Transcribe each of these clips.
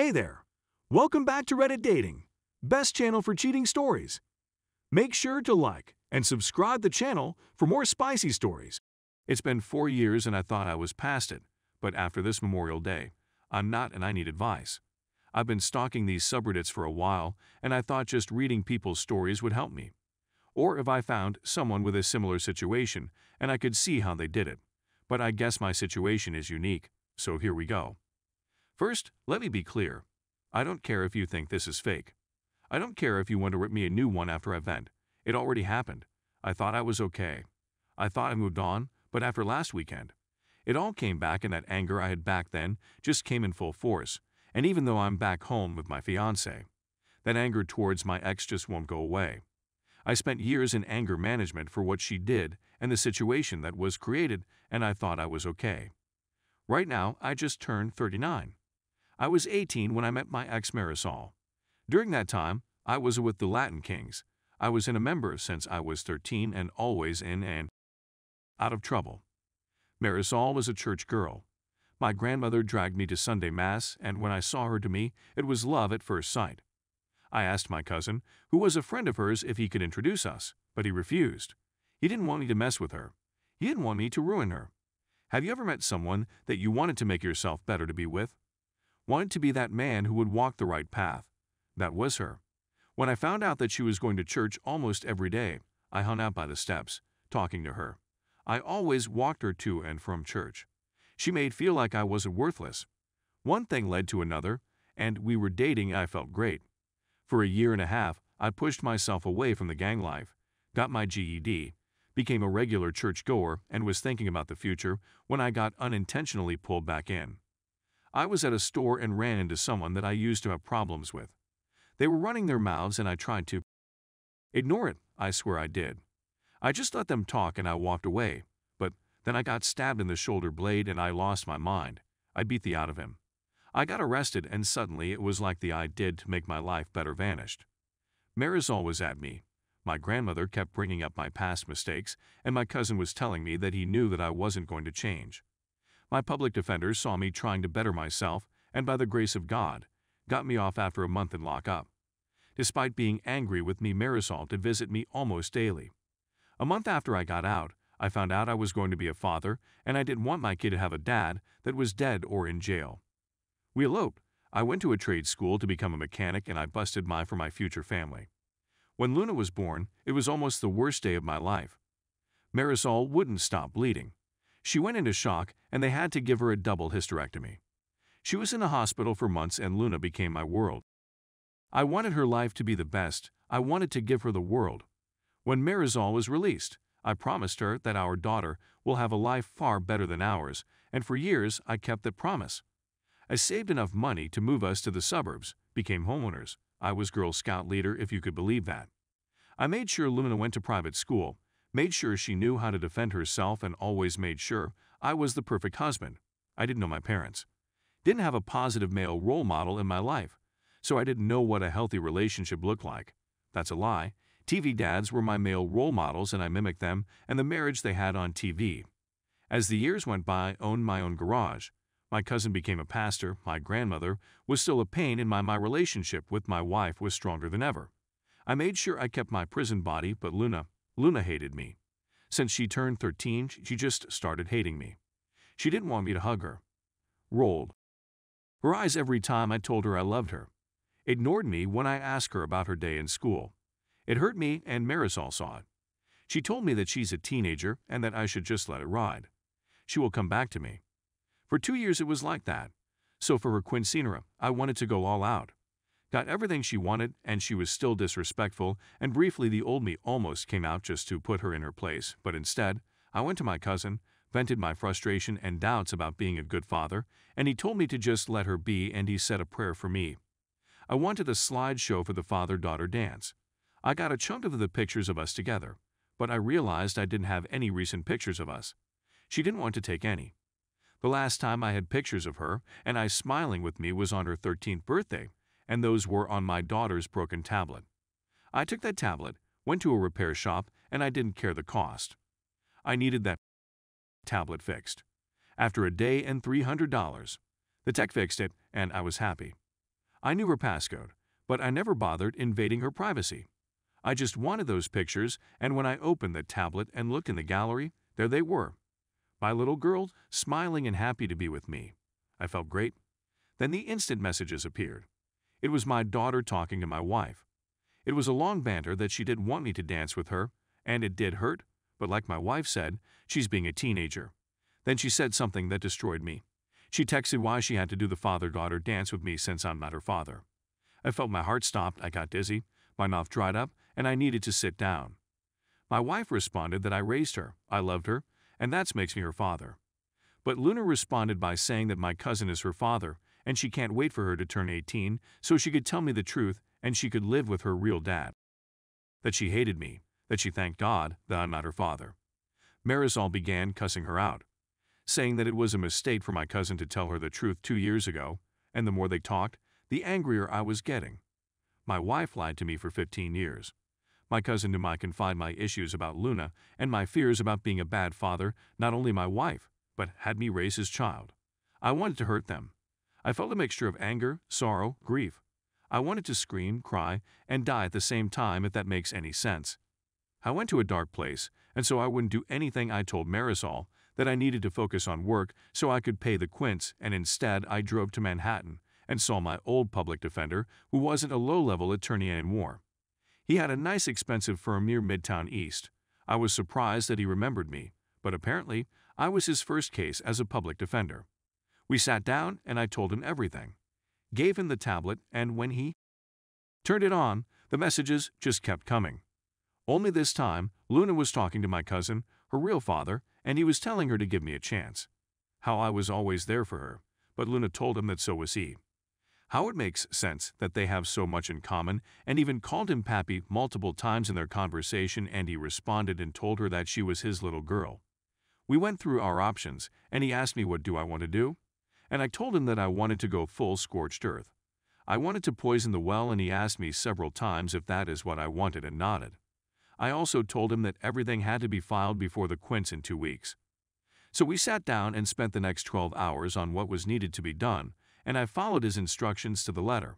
Hey there! Welcome back to Reddit Dating, best channel for cheating stories. Make sure to like and subscribe the channel for more spicy stories. It's been 4 years and I thought I was past it, but after this Memorial Day, I'm not and I need advice. I've been stalking these subreddits for a while and I thought just reading people's stories would help me. Or if I found someone with a similar situation and I could see how they did it. But I guess my situation is unique, so here we go. First, let me be clear. I don't care if you think this is fake. I don't care if you want to rip me a new one after I've vent. It already happened. I thought I was okay. I thought I moved on, but after last weekend, it all came back and that anger I had back then just came in full force, and even though I'm back home with my fiancé, that anger towards my ex just won't go away. I spent years in anger management for what she did and the situation that was created, and I thought I was okay. Right now, I just turned 39. I was 18 when I met my ex Marisol. During that time, I was with the Latin Kings. I was in a member since I was 13 and always in and out of trouble. Marisol was a church girl. My grandmother dragged me to Sunday Mass, and when I saw her, to me, it was love at first sight. I asked my cousin, who was a friend of hers, if he could introduce us, but he refused. He didn't want me to mess with her. He didn't want me to ruin her. Have you ever met someone that you wanted to make yourself better to be with? Wanted to be that man who would walk the right path. That was her. When I found out that she was going to church almost every day, I hung out by the steps, talking to her. I always walked her to and from church. She made feel like I wasn't worthless. One thing led to another, and we were dating and I felt great. For a year and a half, I pushed myself away from the gang life, got my GED, became a regular churchgoer, and was thinking about the future when I got unintentionally pulled back in. I was at a store and ran into someone that I used to have problems with. They were running their mouths and I tried to ignore it, I swear I did. I just let them talk and I walked away, but then I got stabbed in the shoulder blade and I lost my mind. I beat the out of him. I got arrested and suddenly it was like the I did to make my life better vanished. Marisol was at me. My grandmother kept bringing up my past mistakes and my cousin was telling me that he knew that I wasn't going to change. My public defender saw me trying to better myself and by the grace of God, got me off after a month in lockup. Despite being angry with me, Marisol did visit me almost daily. A month after I got out, I found out I was going to be a father and I didn't want my kid to have a dad that was dead or in jail. We eloped. I went to a trade school to become a mechanic and I busted my for my future family. When Luna was born, it was almost the worst day of my life. Marisol wouldn't stop bleeding. She went into shock and they had to give her a double hysterectomy. She was in the hospital for months and Luna became my world. I wanted her life to be the best. I wanted to give her the world. When Marisol was released, I promised her that our daughter will have a life far better than ours, and for years I kept that promise. I saved enough money to move us to the suburbs, became homeowners. I was Girl Scout leader, if you could believe that. I made sure Luna went to private school, made sure she knew how to defend herself, and always made sure I was the perfect husband. I didn't know my parents. Didn't have a positive male role model in my life, so I didn't know what a healthy relationship looked like. That's a lie. TV dads were my male role models and I mimicked them and the marriage they had on TV. As the years went by, I owned my own garage. My cousin became a pastor, my grandmother was still a pain in my relationship with my wife was stronger than ever. I made sure I kept my prison body, but Luna hated me. Since she turned 13, she just started hating me. She didn't want me to hug her. Rolled her eyes every time I told her I loved her. Ignored me when I asked her about her day in school. It hurt me and Marisol saw it. She told me that she's a teenager and that I should just let it ride. She will come back to me. For 2 years it was like that. So for her quinceanera, I wanted to go all out. Got everything she wanted and she was still disrespectful and briefly the old me almost came out just to put her in her place, but instead, I went to my cousin, vented my frustration and doubts about being a good father, and he told me to just let her be and he said a prayer for me. I wanted a slideshow for the father-daughter dance. I got a chunk of the pictures of us together, but I realized I didn't have any recent pictures of us. She didn't want to take any. The last time I had pictures of her and I smiling with me was on her 13th birthday, and those were on my daughter's broken tablet. I took that tablet, went to a repair shop, and I didn't care the cost. I needed that tablet fixed. After a day and $300, the tech fixed it, and I was happy. I knew her passcode, but I never bothered invading her privacy. I just wanted those pictures, and when I opened the tablet and looked in the gallery, there they were. My little girl, smiling and happy to be with me. I felt great. Then the instant messages appeared. It was my daughter talking to my wife. It was a long banter that she didn't want me to dance with her, and it did hurt, but like my wife said, she's being a teenager. Then she said something that destroyed me. She texted why she had to do the father-daughter dance with me since I'm not her father. I felt my heart stopped, I got dizzy, my mouth dried up, and I needed to sit down. My wife responded that I raised her, I loved her, and that makes me her father. But Luna responded by saying that my cousin is her father, and she can't wait for her to turn 18 so she could tell me the truth and she could live with her real dad. That she hated me, that she thanked God that I'm not her father. Marisol began cussing her out, saying that it was a mistake for my cousin to tell her the truth 2 years ago, and the more they talked, the angrier I was getting. My wife lied to me for 15 years. My cousin to confide my issues about Luna and my fears about being a bad father, not only my wife, but had me raise his child. I wanted to hurt them. I felt a mixture of anger, sorrow, grief. I wanted to scream, cry, and die at the same time, if that makes any sense. I went to a dark place, and so I wouldn't do anything. I told Marisol that I needed to focus on work so I could pay the quints, and instead I drove to Manhattan and saw my old public defender, who wasn't a low-level attorney anymore. He had a nice expensive firm near Midtown East. I was surprised that he remembered me, but apparently I was his first case as a public defender. We sat down and I told him everything. Gave him the tablet, and when he turned it on, the messages just kept coming. Only this time, Luna was talking to my cousin, her real father, and he was telling her to give me a chance. How I was always there for her, but Luna told him that so was he. How it makes sense that they have so much in common, and even called him Pappy multiple times in their conversation, and he responded and told her that she was his little girl. We went through our options, and he asked me what do I want to do, and I told him that I wanted to go full scorched earth. I wanted to poison the well, and he asked me several times if that is what I wanted and nodded. I also told him that everything had to be filed before the quints in 2 weeks. So we sat down and spent the next 12 hours on what was needed to be done, and I followed his instructions to the letter.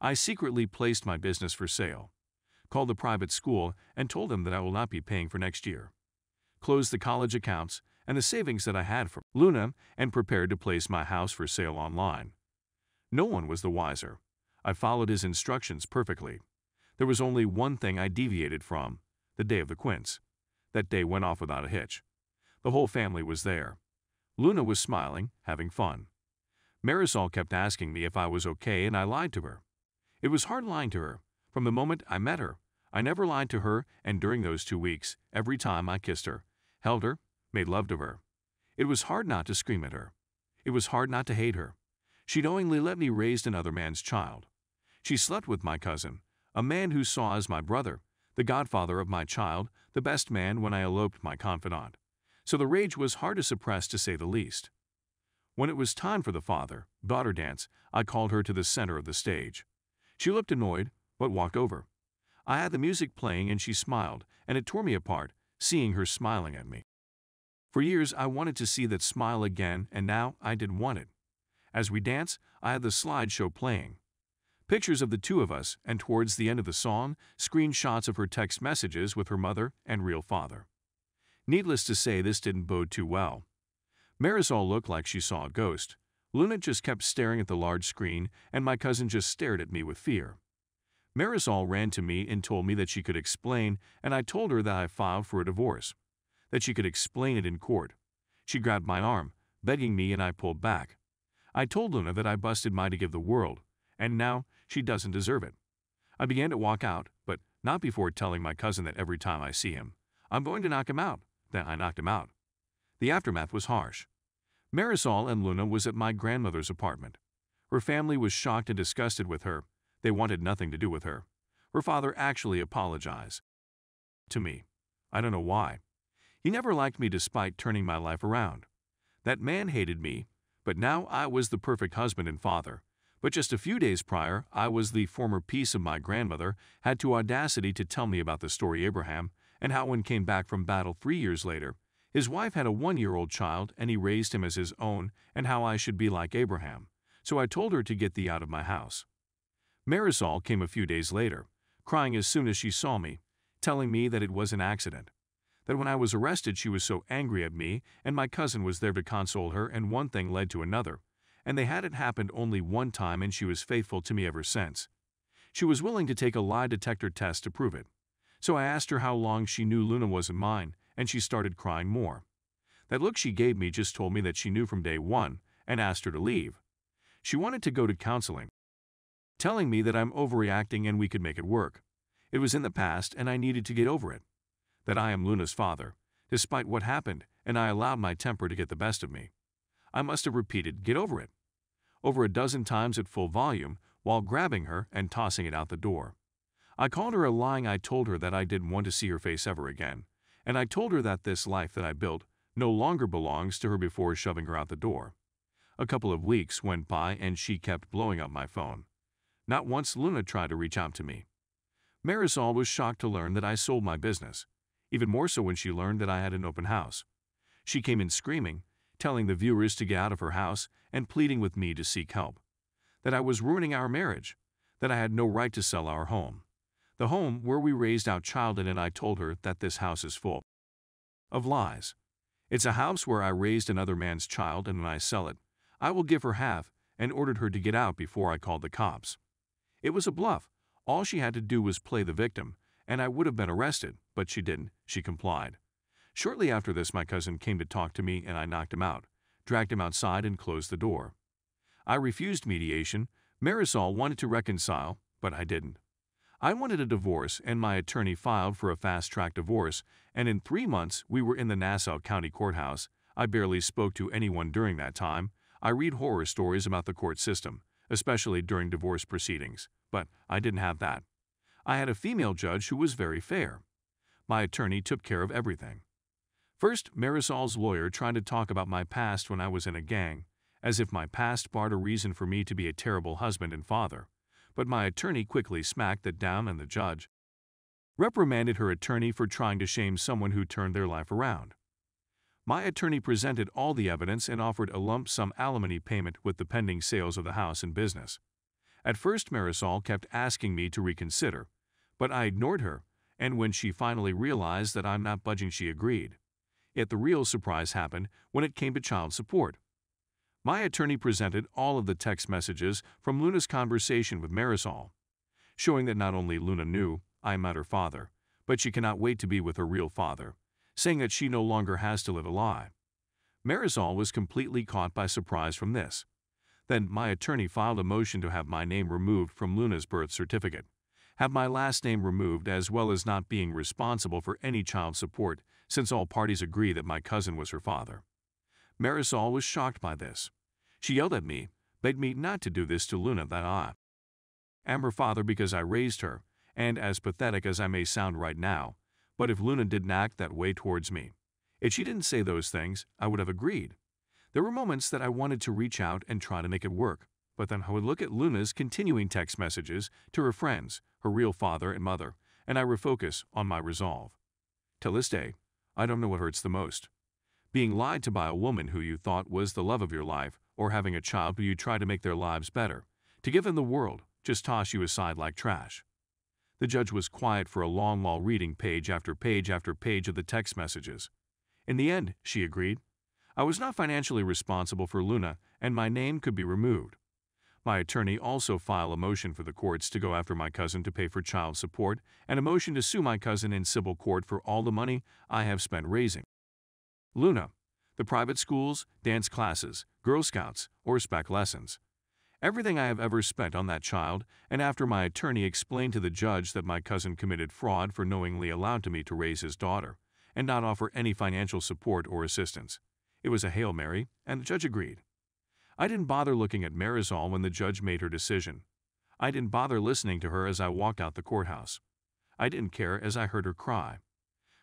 I secretly placed my business for sale, called the private school and told them that I will not be paying for next year, closed the college accounts and the savings that I had from Luna, and prepared to place my house for sale online. No one was the wiser. I followed his instructions perfectly. There was only one thing I deviated from, the day of the quints. That day went off without a hitch. The whole family was there. Luna was smiling, having fun. Marisol kept asking me if I was okay, and I lied to her. It was hard lying to her. From the moment I met her, I never lied to her, and during those 2 weeks, every time I kissed her, held her, made love to her. It was hard not to scream at her. It was hard not to hate her. She knowingly let me raise another man's child. She slept with my cousin, a man who saw as my brother, the godfather of my child, the best man when I eloped my confidant. So the rage was hard to suppress, to say the least. When it was time for the father-daughter dance, I called her to the center of the stage. She looked annoyed, but walked over. I had the music playing and she smiled, and it tore me apart, seeing her smiling at me. For years I wanted to see that smile again, and now I didn't want it. As we danced, I had the slideshow playing. Pictures of the two of us, and towards the end of the song, screenshots of her text messages with her mother and real father. Needless to say, this didn't bode too well. Marisol looked like she saw a ghost. Luna just kept staring at the large screen, and my cousin just stared at me with fear. Marisol ran to me and told me that she could explain, and I told her that I filed for a divorce, that she could explain it in court. She grabbed my arm, begging me, and I pulled back. I told Luna that I busted my to give the world, and now she doesn't deserve it. I began to walk out, but not before telling my cousin that every time I see him, I'm going to knock him out, that I knocked him out. The aftermath was harsh. Marisol and Luna was at my grandmother's apartment. Her family was shocked and disgusted with her. They wanted nothing to do with her. Her father actually apologized to me. I don't know why. He never liked me despite turning my life around. That man hated me, but now I was the perfect husband and father. But just a few days prior, I was the former piece of my grandmother had the audacity to tell me about the story Abraham and how when came back from battle 3 years later, his wife had a one-year-old child and he raised him as his own, and how I should be like Abraham. So I told her to get thee out of my house. Marisol came a few days later, crying as soon as she saw me, telling me that it was an accident. That when I was arrested she was so angry at me, and my cousin was there to console her, and one thing led to another, and they had it happened only one time and she was faithful to me ever since. She was willing to take a lie detector test to prove it. So I asked her how long she knew Luna wasn't mine, and she started crying more. That look she gave me just told me that she knew from day one, and asked her to leave. She wanted to go to counseling, telling me that I'm overreacting and we could make it work. It was in the past and I needed to get over it. That I am Luna's father, despite what happened, and I allowed my temper to get the best of me. I must have repeated, "Get over it," over a dozen times at full volume, while grabbing her and tossing it out the door. I called her a lying. I told her that I didn't want to see her face ever again, and I told her that this life that I built no longer belongs to her before shoving her out the door. A couple of weeks went by and she kept blowing up my phone. Not once Luna tried to reach out to me. Marisol was shocked to learn that I sold my business, even more so when she learned that I had an open house. She came in screaming, telling the viewers to get out of her house and pleading with me to seek help. That I was ruining our marriage. That I had no right to sell our home. The home where we raised our child in, and I told her that this house is full of lies. It's a house where I raised another man's child, and when I sell it, I will give her half, and ordered her to get out before I called the cops. It was a bluff. All she had to do was play the victim, and I would have been arrested, but she didn't. She complied. Shortly after this, my cousin came to talk to me, and I knocked him out, dragged him outside, and closed the door. I refused mediation. Marisol wanted to reconcile, but I didn't. I wanted a divorce, and my attorney filed for a fast-track divorce, and in 3 months we were in the Nassau County Courthouse. I barely spoke to anyone during that time. I read horror stories about the court system, especially during divorce proceedings, but I didn't have that. I had a female judge who was very fair. My attorney took care of everything. First, Marisol's lawyer tried to talk about my past when I was in a gang, as if my past barred a reason for me to be a terrible husband and father. But my attorney quickly smacked that down, and the judge reprimanded her attorney for trying to shame someone who turned their life around. My attorney presented all the evidence and offered a lump sum alimony payment with the pending sales of the house and business. At first, Marisol kept asking me to reconsider, but I ignored her, and when she finally realized that I'm not budging, she agreed. Yet the real surprise happened when it came to child support. My attorney presented all of the text messages from Luna's conversation with Marisol, showing that not only Luna knew I'm not her father, but she cannot wait to be with her real father, saying that she no longer has to live a lie. Marisol was completely caught by surprise from this. Then my attorney filed a motion to have my name removed from Luna's birth certificate, have my last name removed, as well as not being responsible for any child support, since all parties agree that my cousin was her father. Marisol was shocked by this. She yelled at me, begged me not to do this to Luna, that I am her father because I raised her, and as pathetic as I may sound right now, but if Luna didn't act that way towards me, if she didn't say those things, I would have agreed. There were moments that I wanted to reach out and try to make it work, but then I would look at Luna's continuing text messages to her friends, her real father and mother, and I refocus on my resolve. Till this day, I don't know what hurts the most. Being lied to by a woman who you thought was the love of your life, or having a child who you try to make their lives better, to give them the world, just toss you aside like trash. The judge was quiet for a long while, reading page after page after page of the text messages. In the end, she agreed. I was not financially responsible for Luna, and my name could be removed. My attorney also filed a motion for the courts to go after my cousin to pay for child support, and a motion to sue my cousin in civil court for all the money I have spent raising Luna, the private schools, dance classes, Girl Scouts, or spec lessons. Everything I have ever spent on that child, and after my attorney explained to the judge that my cousin committed fraud for knowingly allowing me to raise his daughter and not offer any financial support or assistance. It was a Hail Mary, and the judge agreed. I didn't bother looking at Marisol when the judge made her decision. I didn't bother listening to her as I walked out the courthouse. I didn't care as I heard her cry.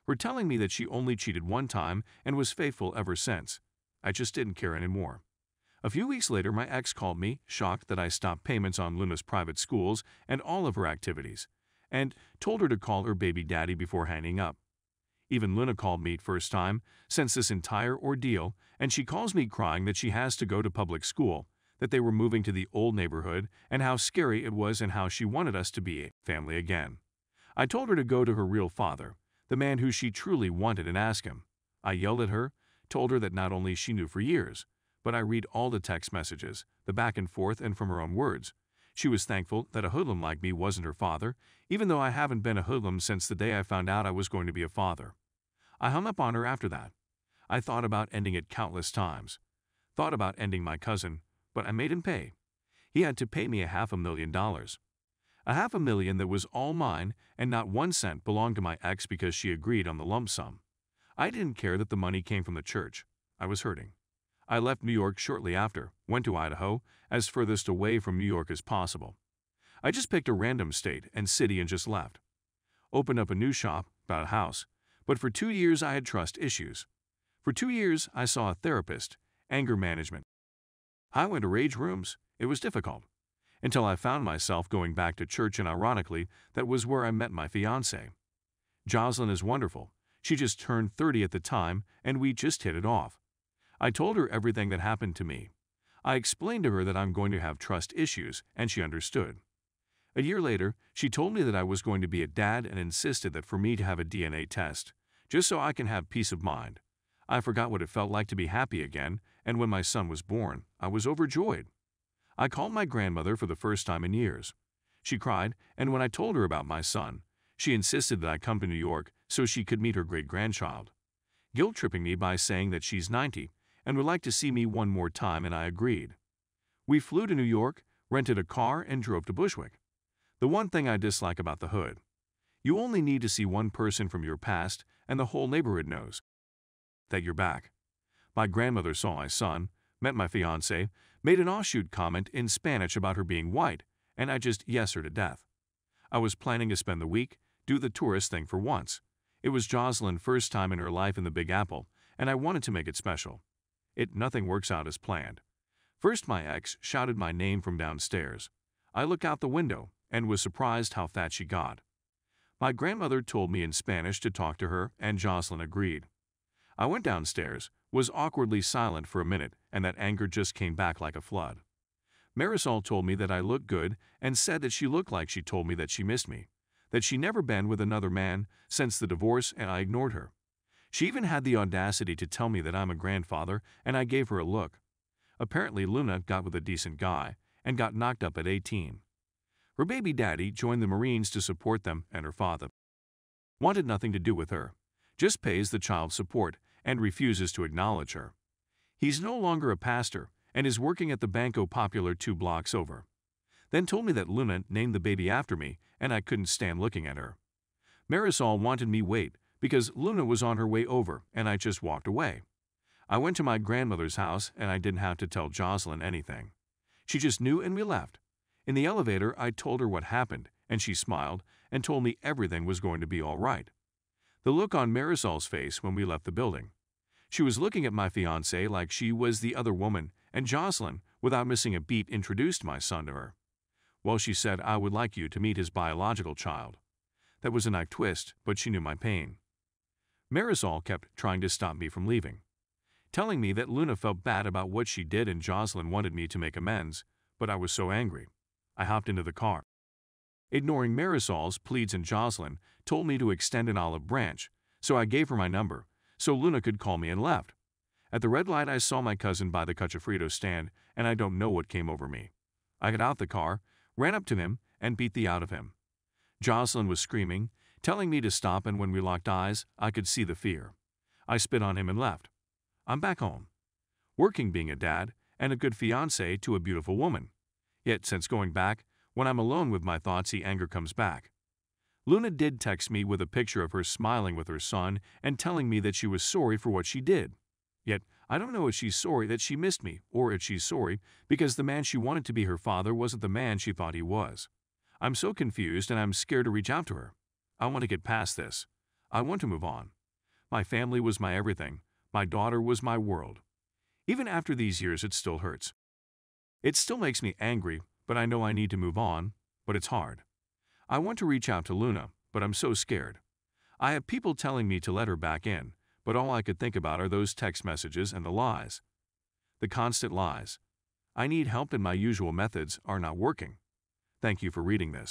Were telling me that she only cheated one time and was faithful ever since. I just didn't care anymore. A few weeks later, my ex called me, shocked that I stopped payments on Luna's private schools and all of her activities, and told her to call her baby daddy before hanging up. Even Luna called me first time since this entire ordeal, and she calls me crying that she has to go to public school, that they were moving to the old neighborhood and how scary it was and how she wanted us to be a family again. I told her to go to her real father, the man who she truly wanted, and ask him. I yelled at her, told her that not only she knew for years, but I read all the text messages, the back and forth, and from her own words. She was thankful that a hoodlum like me wasn't her father, even though I haven't been a hoodlum since the day I found out I was going to be a father. I hung up on her after that. I thought about ending it countless times. Thought about ending my cousin, but I made him pay. He had to pay me $500,000. $500,000 that was all mine, and not 1 cent belonged to my ex because she agreed on the lump sum. I didn't care that the money came from the church. I was hurting. I left New York shortly after, went to Idaho, as furthest away from New York as possible. I just picked a random state and city and just left. Opened up a new shop, bought a house, but for 2 years I had trust issues. For 2 years I saw a therapist, anger management. I went to rage rooms. It was difficult. Until I found myself going back to church, and ironically, that was where I met my fiancée. Jocelyn is wonderful. She just turned 30 at the time, and we just hit it off. I told her everything that happened to me. I explained to her that I'm going to have trust issues, and she understood. A year later, she told me that I was going to be a dad and insisted that for me to have a DNA test, just so I can have peace of mind. I forgot what it felt like to be happy again, and when my son was born, I was overjoyed. I called my grandmother for the first time in years. She cried, and when I told her about my son, she insisted that I come to New York so she could meet her great-grandchild, guilt-tripping me by saying that she's 90 and would like to see me one more time, and I agreed. We flew to New York, rented a car, and drove to Bushwick. The one thing I dislike about the hood: you only need to see one person from your past, and the whole neighborhood knows that you're back. My grandmother saw my son, met my fiancé, made an offshoot comment in Spanish about her being white, and I just yes her to death. I was planning to spend the week, do the tourist thing for once. It was Jocelyn's first time in her life in the Big Apple, and I wanted to make it special. Nothing works out as planned. First, my ex shouted my name from downstairs. I looked out the window and was surprised how fat she got. My grandmother told me in Spanish to talk to her, and Jocelyn agreed. I went downstairs, was awkwardly silent for a minute, and that anger just came back like a flood. Marisol told me that I looked good and said that she looked like she told me that she missed me, that she'd never been with another man since the divorce, and I ignored her. She even had the audacity to tell me that I'm a grandfather, and I gave her a look. Apparently Luna got with a decent guy and got knocked up at 18. Her baby daddy joined the Marines to support them, and her father wanted nothing to do with her, just pays the child support and refuses to acknowledge her. He's no longer a pastor and is working at the Banco Popular 2 blocks over. Then told me that Luna named the baby after me, and I couldn't stand looking at her. Marisol wanted me wait because Luna was on her way over, and I just walked away. I went to my grandmother's house, and I didn't have to tell Jocelyn anything. She just knew, and we left. In the elevator, I told her what happened, and she smiled and told me everything was going to be all right. The look on Marisol's face when we left the building. She was looking at my fiancée like she was the other woman, and Jocelyn, without missing a beat, introduced my son to her. Well, she said, I would like you to meet his biological child. That was a nice twist, but she knew my pain. Marisol kept trying to stop me from leaving, telling me that Luna felt bad about what she did and Jocelyn wanted me to make amends, but I was so angry. I hopped into the car, ignoring Marisol's pleas, and Jocelyn told me to extend an olive branch, so I gave her my number, so Luna could call me, and left. At the red light, I saw my cousin by the Cachofrito stand, and I don't know what came over me. I got out the car, ran up to him, and beat the out of him. Jocelyn was screaming, telling me to stop, and when we locked eyes, I could see the fear. I spit on him and left. I'm back home, working, being a dad, and a good fiancé to a beautiful woman. Yet since going back, when I'm alone with my thoughts, the anger comes back. Luna did text me with a picture of her smiling with her son and telling me that she was sorry for what she did. Yet I don't know if she's sorry that she missed me, or if she's sorry because the man she wanted to be her father wasn't the man she thought he was. I'm so confused, and I'm scared to reach out to her. I want to get past this. I want to move on. My family was my everything. My daughter was my world. Even after these years, it still hurts. It still makes me angry, but I know I need to move on, but it's hard. I want to reach out to Luna, but I'm so scared. I have people telling me to let her back in, but all I could think about are those text messages and the lies. The constant lies. I need help and my usual methods are not working. Thank you for reading this.